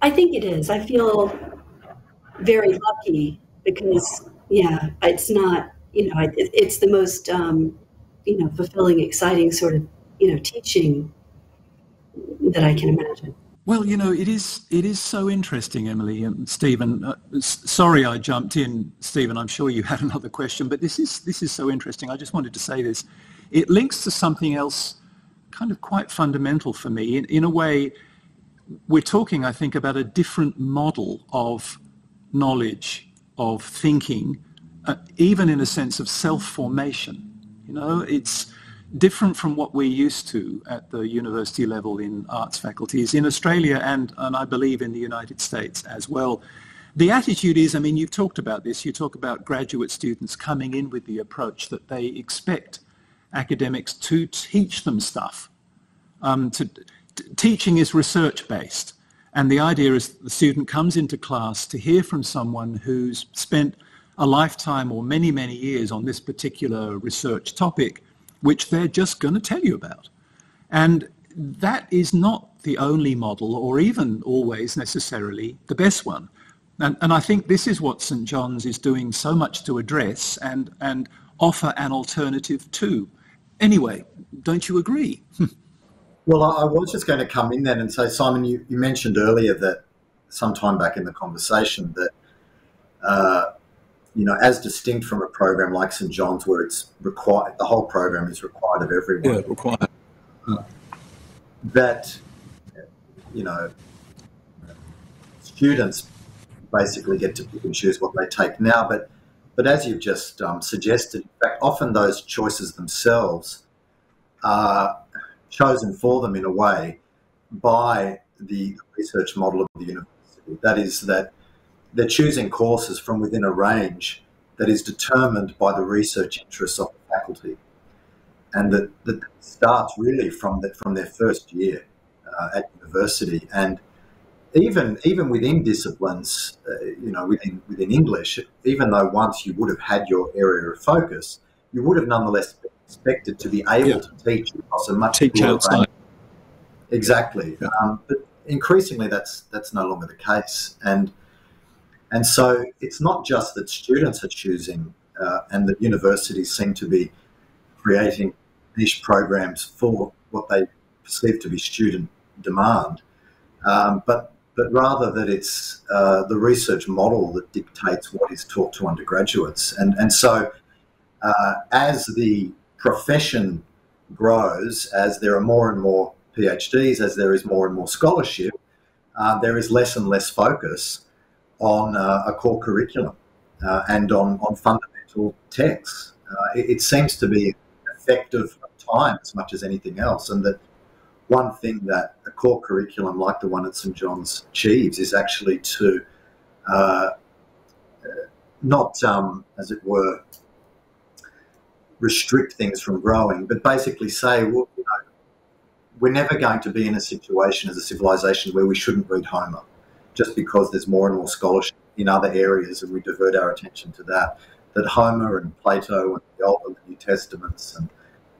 I think it is. I feel very lucky because, yeah, it's not, it's the most, fulfilling, exciting sort of, teaching that I can imagine. Well, it is so interesting, Emily and Stephen. Sorry I jumped in, Stephen. I'm sure you had another question, but this is so interesting. I just wanted to say this. It links to something else kind of quite fundamental for me. In a way, we're talking, I think, about a different model of knowledge, of thinking, even in a sense of self-formation. It's different from what we're used to at the university level in arts faculties in Australia and I believe in the United States as well. The attitude is, you've talked about this, you talk about graduate students coming in with the approach that they expect academics to teach them stuff. Teaching is research-based, and the idea is the student comes into class to hear from someone who's spent a lifetime or many, many years on this particular research topic, which they're just going to tell you about. And that is not the only model, or even always necessarily the best one. And I think this is what St. John's is doing so much to address and offer an alternative to. Anyway, don't you agree? Well, I was just going to come in then and say, Simon, you mentioned earlier that sometime back in the conversation that, as distinct from a program like St. John's where it's required, the whole program is required of everyone. Yeah, required. That, students basically get to pick and choose what they take now. But as you've just suggested, in fact, often those choices themselves are chosen for them in a way by the research model of the university. That is that they're choosing courses from within a range that is determined by the research interests of the faculty, and that starts really from their first year at university. And even within disciplines, within English, even though once you would have had your area of focus, you would have nonetheless been expected to be able to teach across a much broader range. Exactly, yeah. But increasingly that's no longer the case, and so it's not just that students are choosing, and that universities seem to be creating niche programs for what they perceive to be student demand, but rather that it's the research model that dictates what is taught to undergraduates, and so as the profession grows, as there are more and more PhDs, as there is more and more scholarship, there is less and less focus on a core curriculum and on fundamental texts. It seems to be an effect of time as much as anything else, and that one thing that a core curriculum like the one at St. John's achieves is actually to not, as it were, restrict things from growing, but basically say, well, you know, we're never going to be in a situation as a civilization where we shouldn't read Homer, just because there's more and more scholarship in other areas and we divert our attention to that. That Homer and Plato and the Old and the New Testaments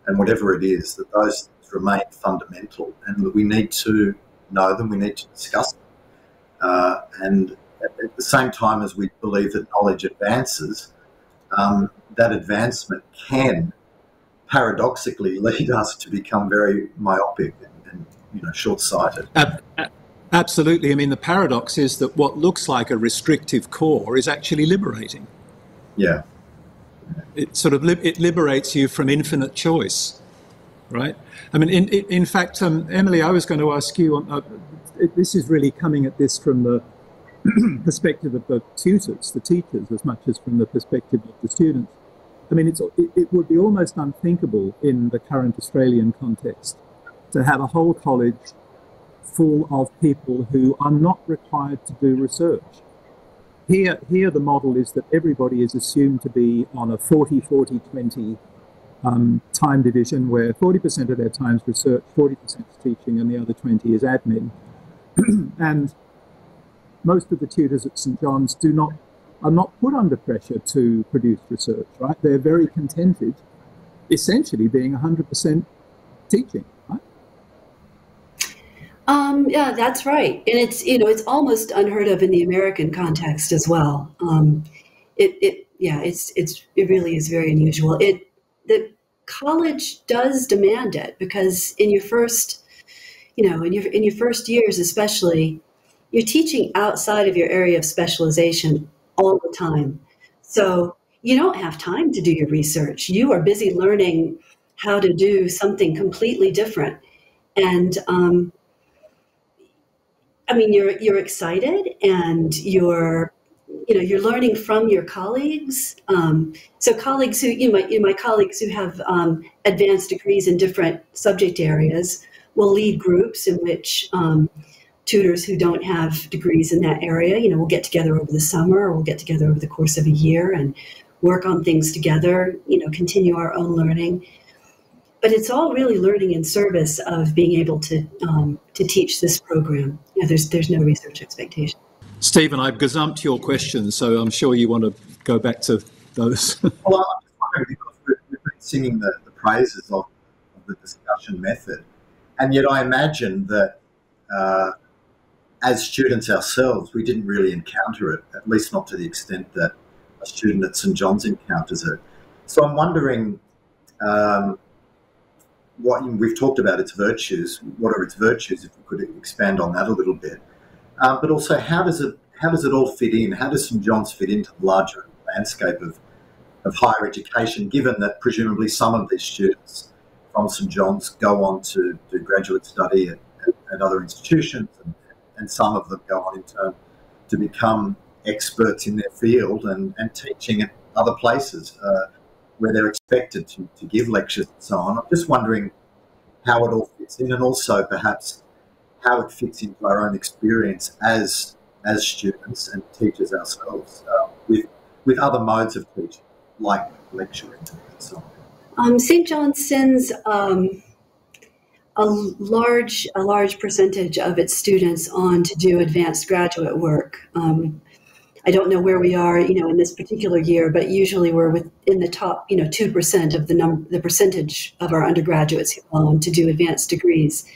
and whatever it is, that those things remain fundamental and that we need to know them, we need to discuss them. And at the same time as we believe that knowledge advances, that advancement can paradoxically lead us to become very myopic and you know, short-sighted. Absolutely. I mean, the paradox is that what looks like a restrictive core is actually liberating. Yeah. It sort of it liberates you from infinite choice, right? I mean, in fact, Emily, I was going to ask you, this is really coming at this from the perspective of the tutors, the teachers, as much as from the perspective of the students. I mean, it would be almost unthinkable in the current Australian context to have a whole college full of people who are not required to do research. Here the model is that everybody is assumed to be on a 40-40-20 time division, where 40% of their time is research, 40% is teaching, and the other 20 is admin. And most of the tutors at St. John's are not put under pressure to produce research, right? They're very contented, essentially being 100% teaching, right? Yeah, that's right. And it's, you know, it's almost unheard of in the American context as well. It really is very unusual. The college does demand it, because in your first, you know, in your first years especially, you're teaching outside of your area of specialization all the time. So you don't have time to do your research. You are busy learning how to do something completely different. And I mean, you're excited and you're learning from your colleagues. So colleagues who, my colleagues who have advanced degrees in different subject areas will lead groups in which tutors who don't have degrees in that area, you know, we'll get together over the summer, or we'll get together over the course of a year and work on things together, you know, continue our own learning. But it's all really learning in service of being able to teach this program. You know, there's no research expectation. Stephen, I've gazumped your questions, so I'm sure you want to go back to those. Well, I'm just wondering, because we've been singing the praises of the discussion method, and yet I imagine that as students ourselves, we didn't really encounter it, at least not to the extent that a student at St. John's encounters it. So I'm wondering what we've talked about, its virtues. What are its virtues, if we could expand on that a little bit? But also, how does it all fit in? How does St. John's fit into the larger landscape of higher education, given that presumably some of these students from St. John's go on to do graduate study at other institutions, and some of them go on in turn to become experts in their field and teaching at other places where they're expected to give lectures and so on. I'm just wondering how it all fits in, and also perhaps how it fits into our own experience as students and teachers ourselves with other modes of teaching, like lecturing and so on. St. John's sends a large percentage of its students on to do advanced graduate work. I don't know where we are, you know, in this particular year, but usually we're within the top, you know, 2% of the percentage of our undergraduates who go on to do advanced degrees.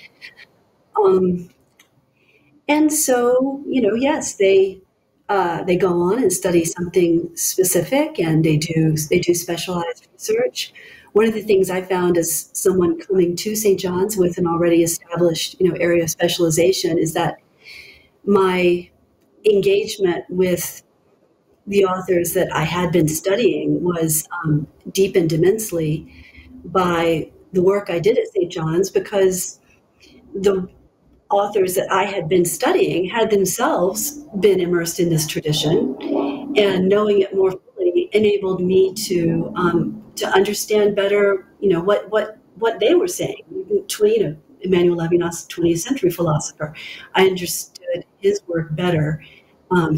And so, you know, yes, they go on and study something specific, and they do specialized research. One of the things I found as someone coming to St. John's with an already established, you know, area of specialization is that my engagement with the authors that I had been studying was deepened immensely by the work I did at St. John's, because the authors that I had been studying had themselves been immersed in this tradition, and knowing it more fully enabled me to understand better, you know, what they were saying. Emmanuel Levinas, 20th century philosopher, I understood his work better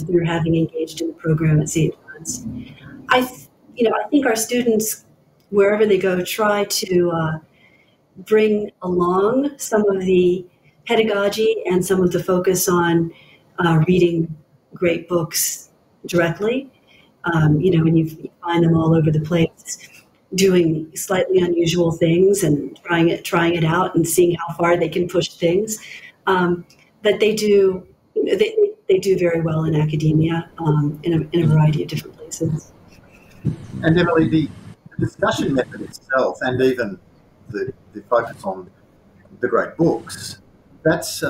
through having engaged in the program at St. John's. I think our students, wherever they go, try to bring along some of the pedagogy and some of the focus on reading great books directly. When you find them all over the place, doing slightly unusual things and trying it out and seeing how far they can push things. But they do very well in academia in a variety of different places. And Emily, the discussion method itself, and even the focus on the great books, that's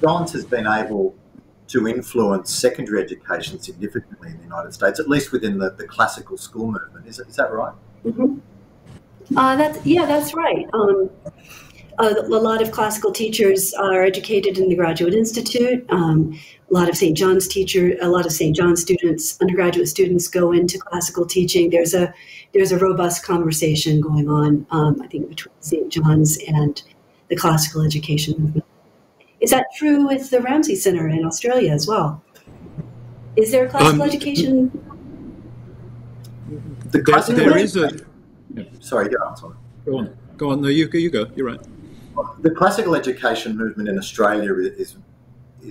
Johns has been able to influence secondary education significantly in the United States, at least within the classical school movement. Is that right? Mm-hmm. That's right. A lot of classical teachers are educated in the Graduate Institute. A lot of St. John's students, undergraduate students, go into classical teaching. There's a robust conversation going on, I think, between St. John's and the classical education movement. Is that true with the Ramsay Centre in Australia as well? Is there a classical education? Sorry, go on. Go on. No, you go. You're right. The classical education movement in Australia is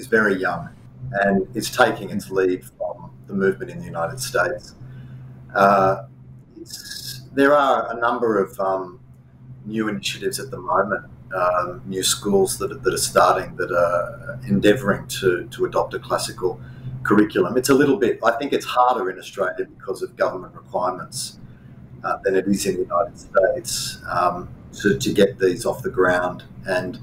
very young, and it's taking its lead from the movement in the United States. There are a number of new initiatives at the moment, new schools that are starting, that are endeavouring to adopt a classical curriculum. It's a little bit, I think it's harder in Australia because of government requirements than it is in the United States to get these off the ground. And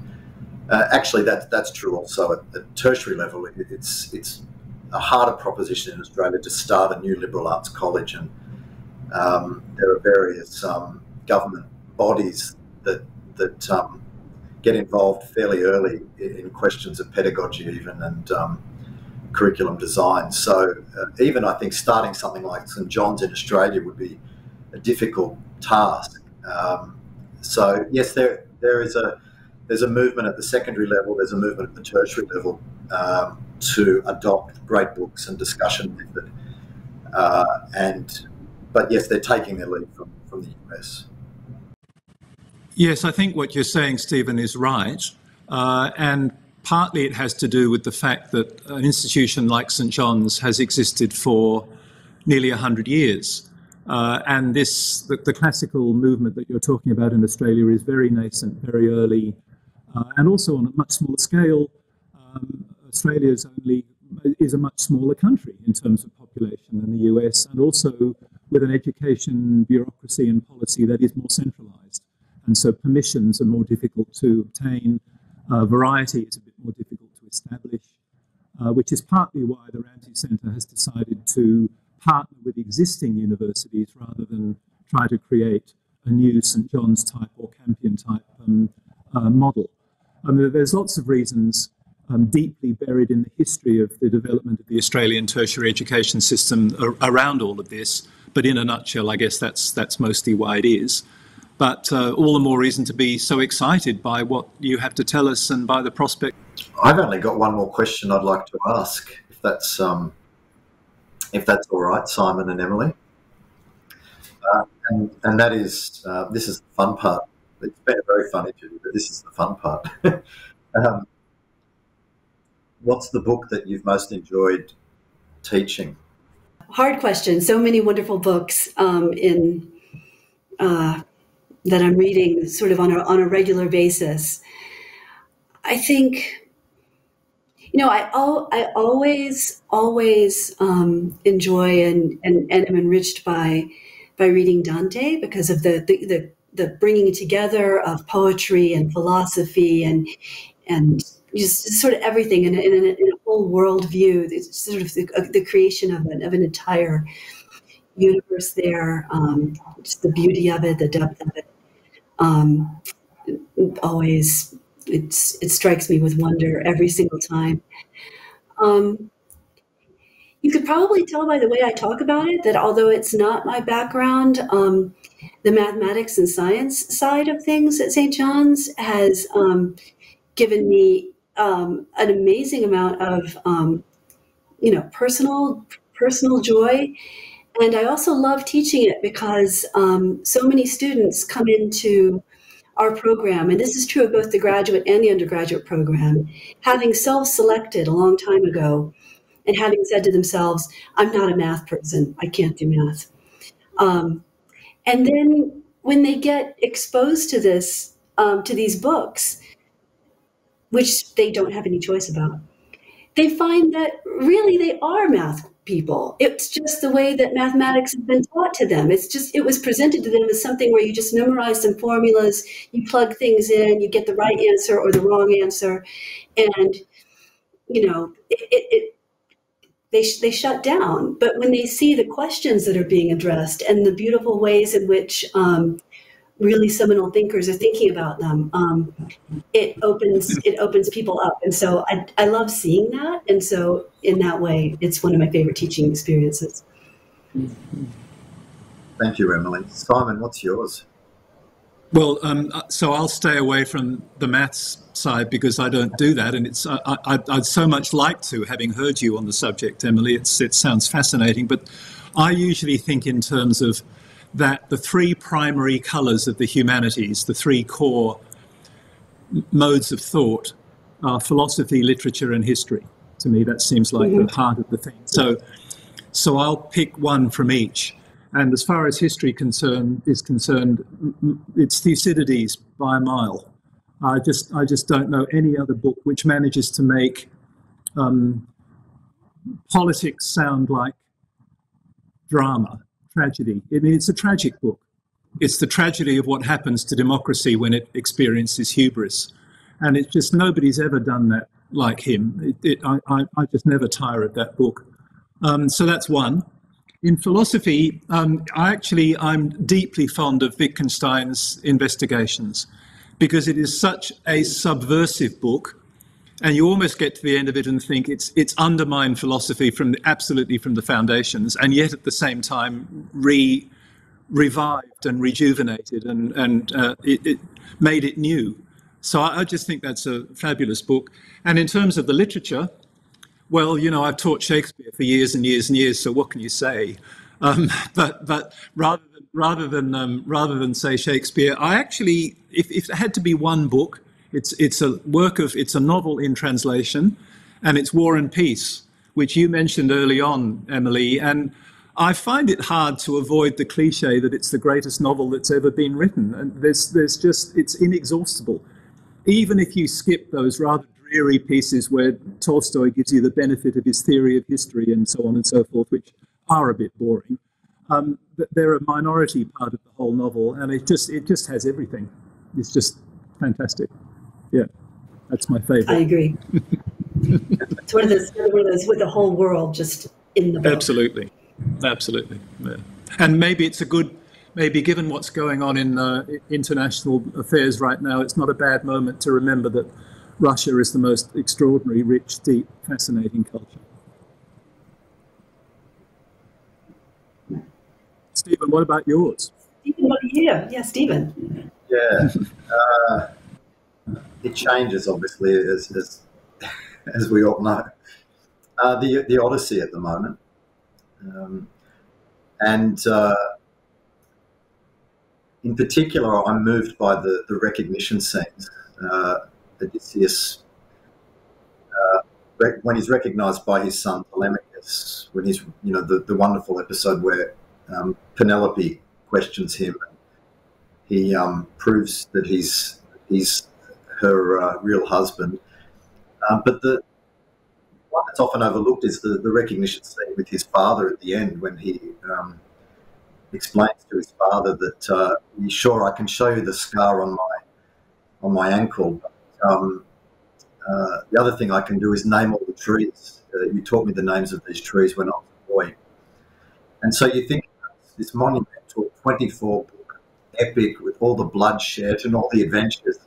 actually that's true also at tertiary level. It's a harder proposition in Australia to start a new liberal arts college, and there are various government bodies that get involved fairly early in questions of pedagogy even, and curriculum design. So even I think starting something like St. John's in Australia would be a difficult task. So yes, there's a movement at the secondary level, there's a movement at the tertiary level to adopt great books and discussion method. But yes, they're taking their lead from the US. Yes, I think what you're saying, Stephen, is right. And partly it has to do with the fact that an institution like St. John's has existed for nearly 100 years. And the classical movement that you're talking about in Australia is very nascent, very early, and also on a much smaller scale. Australia is a much smaller country in terms of population than the US, and also with an education bureaucracy and policy that is more centralised. And so permissions are more difficult to obtain, variety is a bit more difficult to establish, which is partly why the Ramsay Centre has decided to partner with existing universities rather than try to create a new St. John's type or Campion type model. There's lots of reasons deeply buried in the history of the development of the Australian tertiary education system around all of this, but in a nutshell, I guess that's mostly why it is. But all the more reason to be so excited by what you have to tell us and by the prospect. I've only got one more question I'd like to ask, if that's all right, Simon and Emily. And that is, this is the fun part. It's been a very fun interview, but this is the fun part. What's the book that you've most enjoyed teaching? Hard question. So many wonderful books that I'm reading sort of on a regular basis. I think, I always enjoy and am enriched by reading Dante because of the bringing together of poetry and philosophy and just sort of everything in a whole worldview. It's sort of the creation of an entire universe there. Just the beauty of it, the depth of it. Always it strikes me with wonder every single time. You could probably tell by the way I talk about it that although it's not my background, the mathematics and science side of things at St. John's has given me an amazing amount of you know, personal joy. And I also love teaching it because so many students come into our program, and this is true of both the graduate and the undergraduate program, having self-selected a long time ago and having said to themselves, I'm not a math person, I can't do math. And then when they get exposed to this, to these books, which they don't have any choice about, they find that really they are math people. It's just the way that mathematics has been taught to them. It's just, it was presented to them as something where you just memorize some formulas, you plug things in, you get the right answer or the wrong answer. And, you know, they shut down. But when they see the questions that are being addressed and the beautiful ways in which really seminal thinkers are thinking about them, it opens people up. And so I love seeing that. And so in that way, it's one of my favorite teaching experiences. Thank you, Emily. Simon, what's yours? Well, so I'll stay away from the maths side because I don't do that, and it's I'd so much like to, having heard you on the subject, Emily. It sounds fascinating, but I usually think in terms of that the three primary colours of the humanities, the three core modes of thought, are philosophy, literature and history. To me, that seems like the heart of the thing. So I'll pick one from each. And as far as history is concerned, it's Thucydides by a mile. I just don't know any other book which manages to make politics sound like drama. Tragedy. I mean, it's a tragic book. It's the tragedy of what happens to democracy when it experiences hubris. And it's just, nobody's ever done that like him. I just never tire of that book. So that's one. In philosophy, I'm deeply fond of Wittgenstein's Investigations because it is such a subversive book, and you almost get to the end of it and think it's undermined philosophy absolutely from the foundations, and yet at the same time revived and rejuvenated and it made it new. So I just think that's a fabulous book. And in terms of the literature, well, you know, I've taught Shakespeare for years and years and years, so what can you say? But rather than say Shakespeare, I actually, if it had to be one book, it's a novel in translation, and it's War and Peace, which you mentioned early on, Emily, and I find it hard to avoid the cliche that it's the greatest novel that's ever been written, and there's just, it's inexhaustible. Even if you skip those rather dreary pieces where Tolstoy gives you the benefit of his theory of history and so on and so forth, which are a bit boring, but they're a minority part of the whole novel, and it just has everything. It's just fantastic. Yeah, that's my favorite. I agree. It's one of those with the whole world just in the book. Absolutely, absolutely. Yeah. And maybe it's a good, maybe given what's going on in international affairs right now, it's not a bad moment to remember that Russia is the most extraordinary, rich, deep, fascinating culture. Stephen, what about yours? Stephen, what are you here? Yeah, Stephen. Yeah. It changes, obviously, as we all know. The Odyssey at the moment, and in particular, I'm moved by the recognition scenes. Odysseus, when he's recognised by his son Telemachus, when he's, you know, the wonderful episode where Penelope questions him, and he proves that he's her real husband, but the one that's often overlooked is the recognition scene with his father at the end, when he explains to his father that sure, I can show you the scar on my ankle, but the other thing I can do is name all the trees. You taught me the names of these trees when I was a boy. And so you think this monumental 24-book epic with all the bloodshed and all the adventures.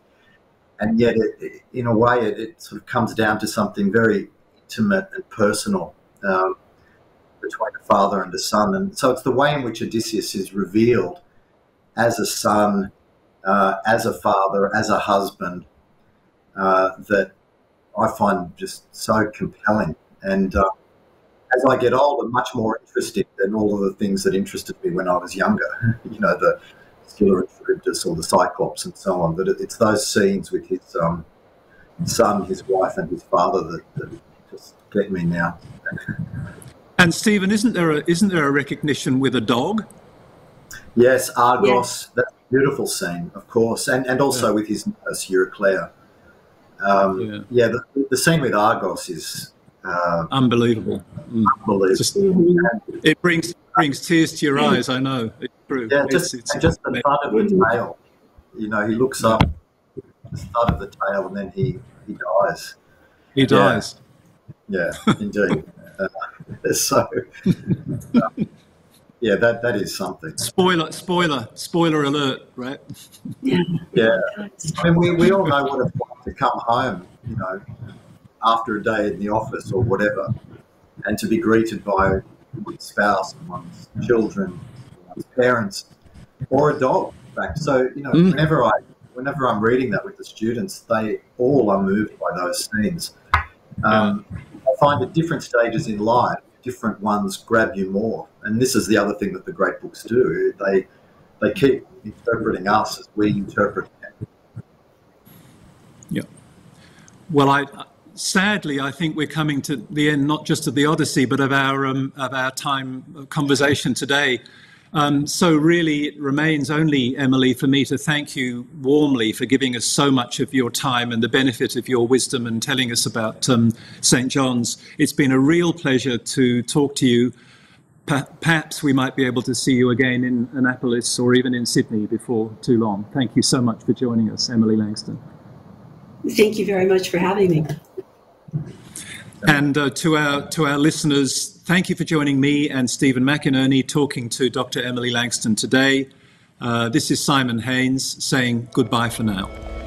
And yet, it, in a way, it sort of comes down to something very intimate and personal between the father and the son. And so it's the way in which Odysseus is revealed as a son, as a father, as a husband, that I find just so compelling. And as I get older, much more interesting than all of the things that interested me when I was younger, you know, the Scylla and Charybdis or the Cyclops and so on. But it's those scenes with his son, his wife and his father that just get me now. And Stephen, isn't there a recognition with a dog? Yes, Argos, yeah. That's a beautiful scene, of course, and also yeah. with his nurse, Eurycleia. The scene with Argos is unbelievable. Unbelievable. Just, it brings tears to your eyes. I know. It's true. Yeah, it's just the thud of the tail. You know, he looks up, the thud of the tail, and then he dies. He dies. Yeah, yeah indeed. Yeah, that is something. Spoiler alert, right? Yeah. Yeah. I mean, we all know what it's like to come home, you know, after a day in the office or whatever, and to be greeted by one's spouse and one's children, one's parents, or a dog. In fact, so you know, whenever I'm reading that with the students, they all are moved by those scenes. I find at different stages in life, different ones grab you more, and this is the other thing that the great books do. They keep interpreting us as we interpret them. Yeah. Well, sadly, I think we're coming to the end, not just of the Odyssey, but of our time conversation today. So really, it remains only, Emily, for me to thank you warmly for giving us so much of your time and the benefit of your wisdom and telling us about St. John's. It's been a real pleasure to talk to you. Perhaps we might be able to see you again in Annapolis or even in Sydney before too long. Thank you so much for joining us, Emily Langston. Thank you very much for having me. And to our listeners, thank you for joining me and Stephen McInerney talking to Dr. Emily Langston today. This is Simon Haynes saying goodbye for now.